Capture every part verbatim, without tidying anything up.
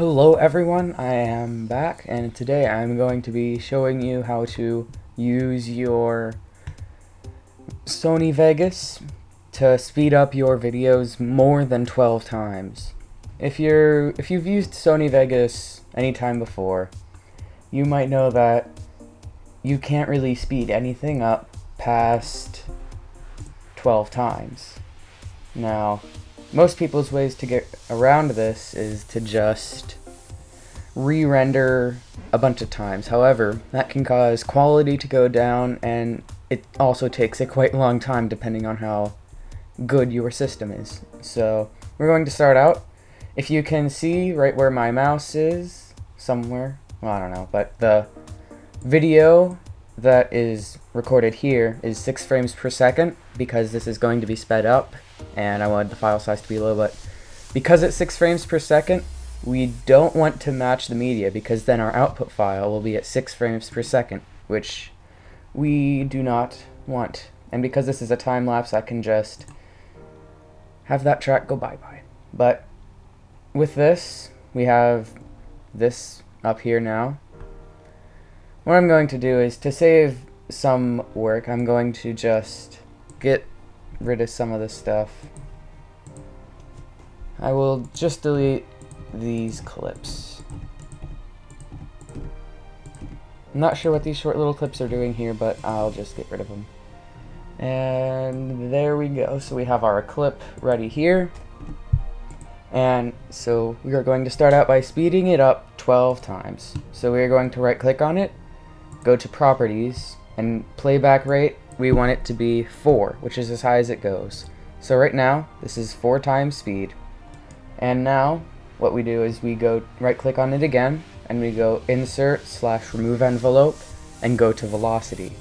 Hello everyone, I am back, and today I'm going to be showing you how to use your Sony Vegas to speed up your videos more than twelve times. If you're if you've used Sony Vegas anytime before, you might know that you can't really speed anything up past twelve times. Now, most people's ways to get around this is to just re-render a bunch of times. However, that can cause quality to go down, and it also takes a quite long time depending on how good your system is. So we're going to start out. If you can see right where my mouse is, somewhere, well, I don't know, but the video that is recorded here is six frames per second because this is going to be sped up, and I wanted the file size to be low, but because it's six frames per second, we don't want to match the media, because then our output file will be at six frames per second, which we do not want. And because this is a time lapse, I can just have that track go bye-bye. But with this, we have this up here now. What I'm going to do is, to save some work, I'm going to just get rid of some of this stuff. I will just delete these clips. I'm not sure what these short little clips are doing here, but I'll just get rid of them. And there we go. So we have our clip ready here. And so we are going to start out by speeding it up twelve times. So we are going to right click on it, go to properties, and playback rate. We want it to be four, which is as high as it goes. So right now, this is four times speed. And now, what we do is we go right-click on it again, and we go Insert slash Remove Envelope, and go to Velocity.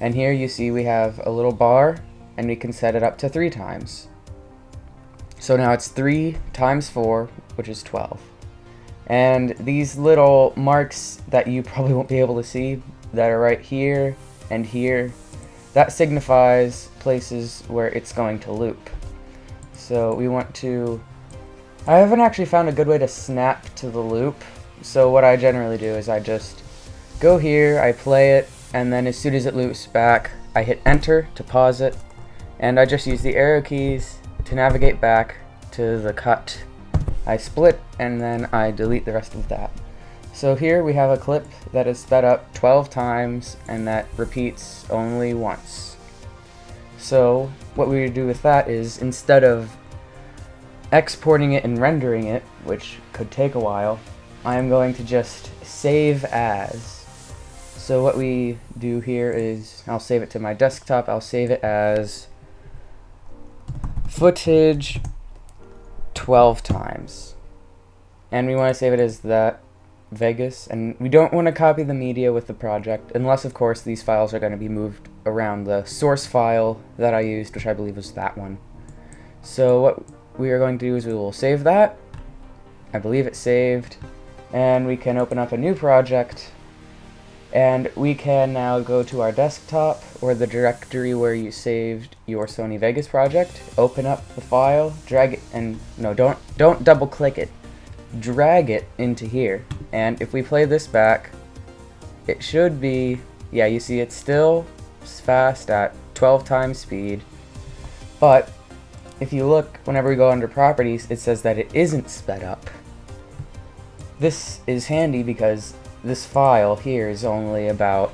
And here you see we have a little bar, and we can set it up to three times. So now it's three times four, which is twelve. And these little marks that you probably won't be able to see, that are right here and here, that signifies places where it's going to loop. So we want to... I haven't actually found a good way to snap to the loop, so what I generally do is I just go here, I play it, and then as soon as it loops back, I hit enter to pause it, and I just use the arrow keys to navigate back to the cut. I split, and then I delete the rest of that. So here we have a clip that is sped up twelve times, and that repeats only once. So what we do with that is, instead of exporting it and rendering it, which could take a while, I am going to just save as. So what we do here is, I'll save it to my desktop, I'll save it as footage twelve times. And we want to save it as that Vegas, and we don't want to copy the media with the project, unless of course these files are going to be moved around the source file that I used, which I believe was that one. So what we are going to do is we will save that. I believe it's saved, and we can open up a new project, and we can now go to our desktop or the directory where you saved your Sony Vegas project, open up the file, drag it, and no, don't don't double click it, drag it into here, and if we play this back, it should be, yeah, you see it's still fast at twelve times speed, but if you look, whenever we go under properties, it says that it isn't sped up. This is handy because this file here is only about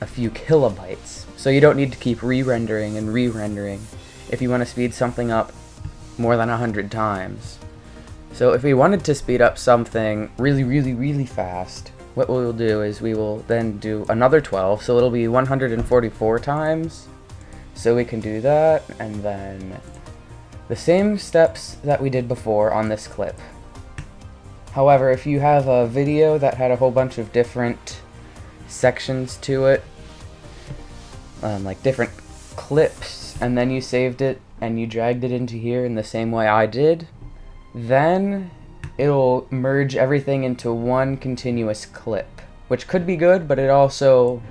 a few kilobytes, so you don't need to keep re-rendering and re-rendering if you want to speed something up more than a hundred times. So if we wanted to speed up something really, really, really fast, what we'll do is we will then do another twelve, so it'll be one hundred forty-four times. So we can do that, and then the same steps that we did before on this clip. However, if you have a video that had a whole bunch of different sections to it, um, like different clips, and then you saved it and you dragged it into here in the same way I did, then it'll merge everything into one continuous clip, which could be good, but it also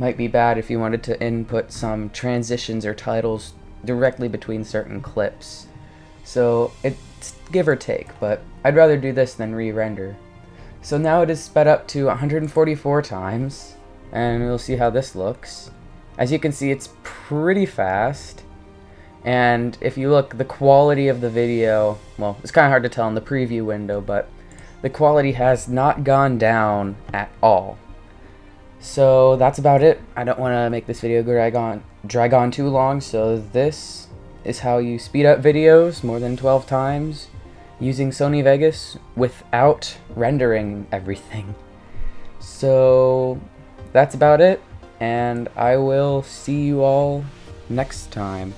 might be bad if you wanted to input some transitions or titles directly between certain clips. So it give or take, but I'd rather do this than re-render. So now it is sped up to one hundred forty-four times, and we'll see how this looks. As you can see, it's pretty fast, and if you look, the quality of the video, well, it's kind of hard to tell in the preview window, but the quality has not gone down at all. So that's about it. I don't want to make this video drag on, drag on too long, so this is how you speed up videos more than twelve times using Sony Vegas without rendering everything. So that's about it, and I will see you all next time.